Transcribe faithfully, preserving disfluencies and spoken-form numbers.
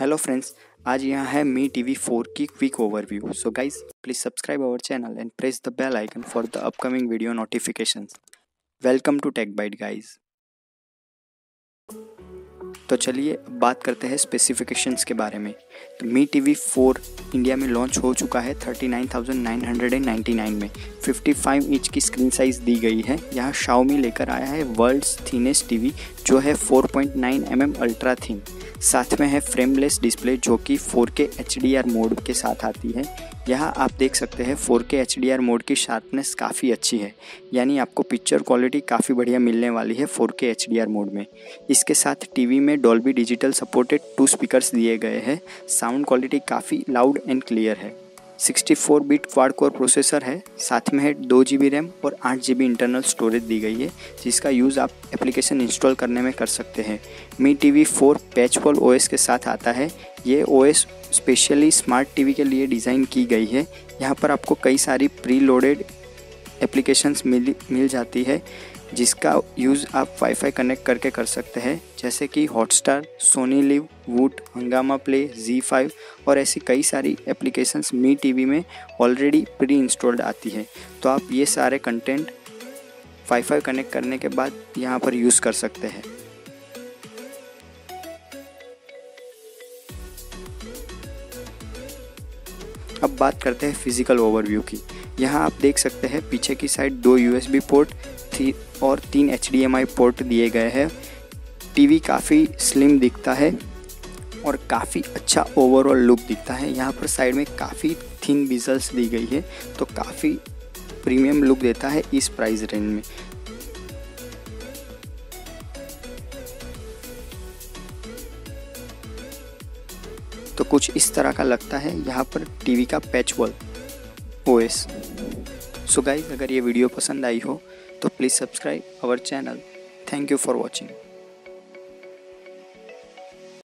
Hello friends, आज यहाँ है मी टीवी फोर की quick overview. So guys please subscribe our channel and press the bell icon for the upcoming video notifications. Welcome to tech byte guys. तो चलिए बात करते हैं specifications के बारे में। तो मी टीवी फोर इंडिया में लॉन्च हो चुका है thirty nine thousand nine hundred ninety nine में। फिफ्टी फाइव इंच की स्क्रीन साइज़ दी गई है। यहाँ शाओमी लेकर आया है वर्ल्ड्स थीनेस्ट टीवी जो है four point nine M M ultra thin. साथ में है फ्रेमलेस डिस्प्ले जो कि four K H D R mode के साथ आती है। यहाँ आप देख सकते हैं four K H D R mode की शार्पनेस काफ़ी अच्छी है, यानी आपको पिक्चर क्वालिटी काफ़ी बढ़िया मिलने वाली है four K H D R mode में। इसके साथ टीवी में Dolby digital supported two speakers दिए गए हैं। साउंड क्वालिटी काफ़ी लाउड एंड क्लियर है। Sixty four bit quad core processor है। साथ में है दो जी बी रैम और आठ जी बी इंटरनल स्टोरेज दी गई है, जिसका यूज़ आप एप्लीकेशन इंस्टॉल करने में कर सकते हैं। Mi TV four PatchWall OS के साथ आता है। ये ओएस स्पेशली स्मार्ट टीवी के लिए डिज़ाइन की गई है। यहाँ पर आपको कई सारी प्री लोडेड एप्लीकेशंस मिल मिल जाती है, जिसका यूज़ आप वाईफाई कनेक्ट करके कर सकते हैं, जैसे कि हॉटस्टार, सोनी लिव, वूट, हंगामा, प्ले जी फाइव और ऐसी कई सारी एप्लीकेशंस मी टीवी में ऑलरेडी प्री इंस्टॉल्ड आती है। तो आप ये सारे कंटेंट वाईफाई कनेक्ट करने के बाद यहाँ पर यूज़ कर सकते हैं। अब बात करते हैं फिजिकल ओवरव्यू की। यहाँ आप देख सकते हैं पीछे की साइड दो यू एस बी पोर्ट थी और तीन H D M I port दिए गए हैं। टीवी काफ़ी स्लिम दिखता है और काफ़ी अच्छा ओवरऑल लुक दिखता है। यहाँ पर साइड में काफ़ी थिन बेजल्स दी गई है, तो काफ़ी प्रीमियम लुक देता है इस प्राइस रेंज में। तो कुछ इस तरह का लगता है यहाँ पर टीवी का पैचवॉल ओएस। सो गाइस, अगर ये वीडियो पसंद आई हो तो please subscribe our channel. Thank you for watching.